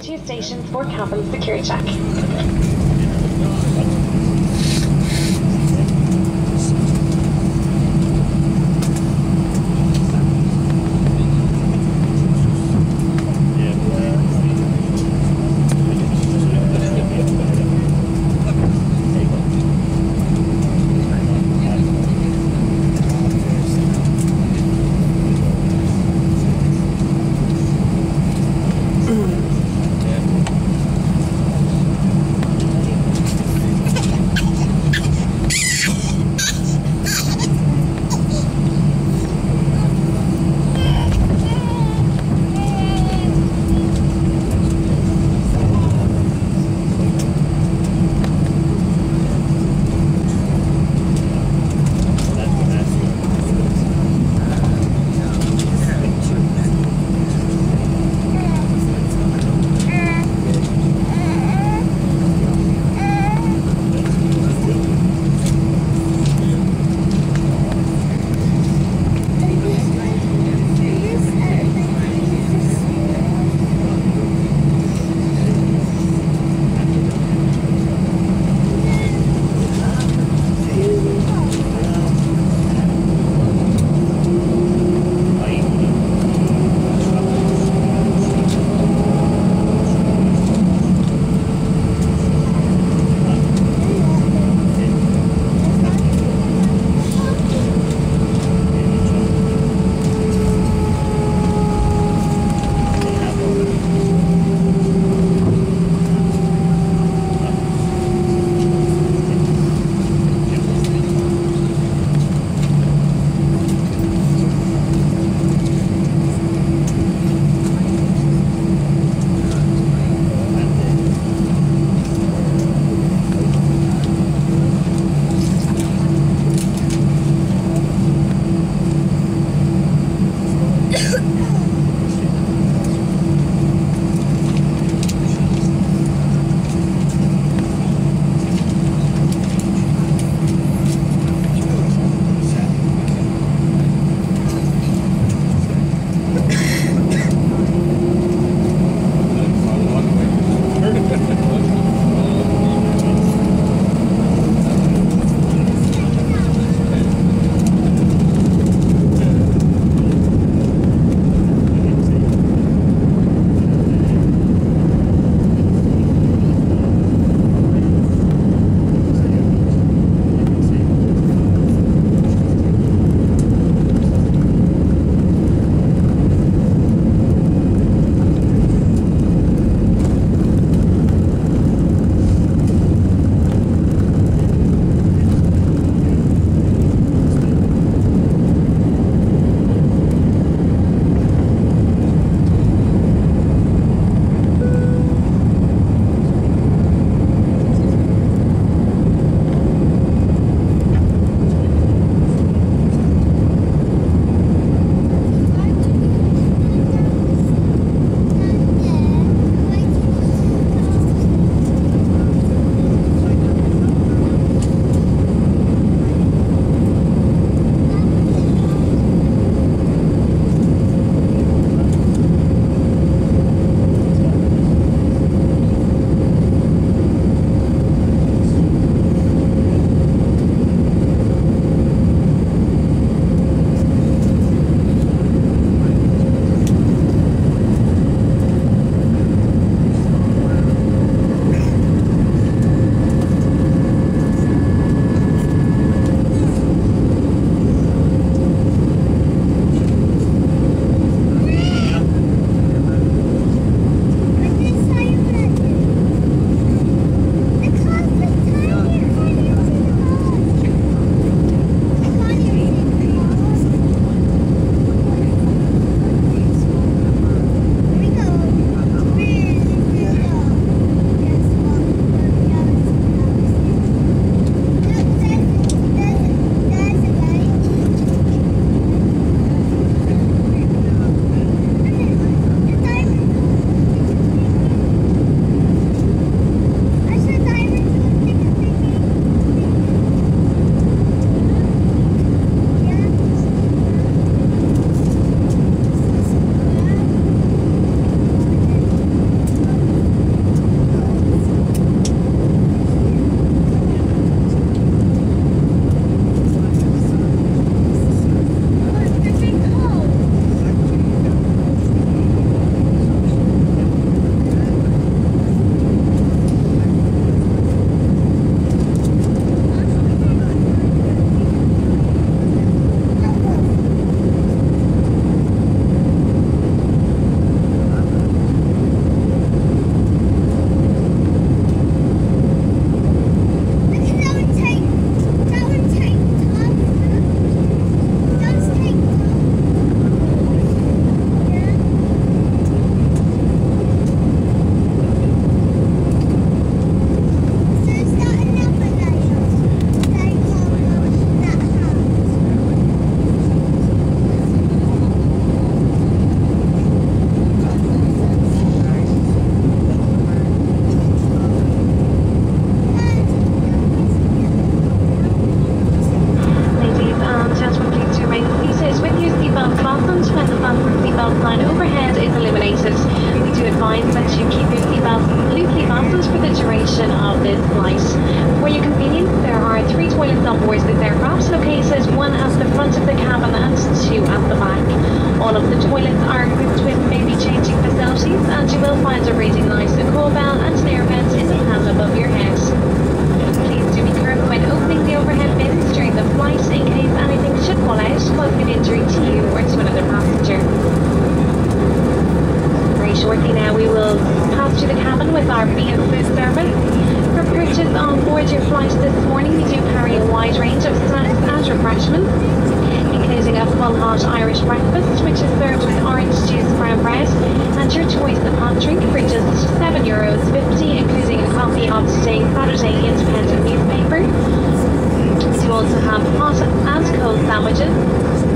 through to station 4 Calvin, security check. mind that you keep your seatbelts completely fastened for the duration of this flight. For your convenience, there are 3 toilets on board this aircraft, located one at the front of the cabin and 2 at the back. All of the toilets are equipped with baby changing facilities, and you will find a reading light, a call bell and an air vent in the cabin above your head. Please do be careful when opening the overhead bins during the flight in case anything should fall out, causing an injury to you or to another passenger. Shortly now we will pass through the cabin with our vehicle food service. For purchase on board your flight this morning, we do carry a wide range of snacks and refreshments, including a full hot Irish breakfast, which is served with orange juice, brown bread, and your choice of hot drink for just €7.50, including a copy of today's Saturday Independent newspaper. You also have hot and cold sandwiches,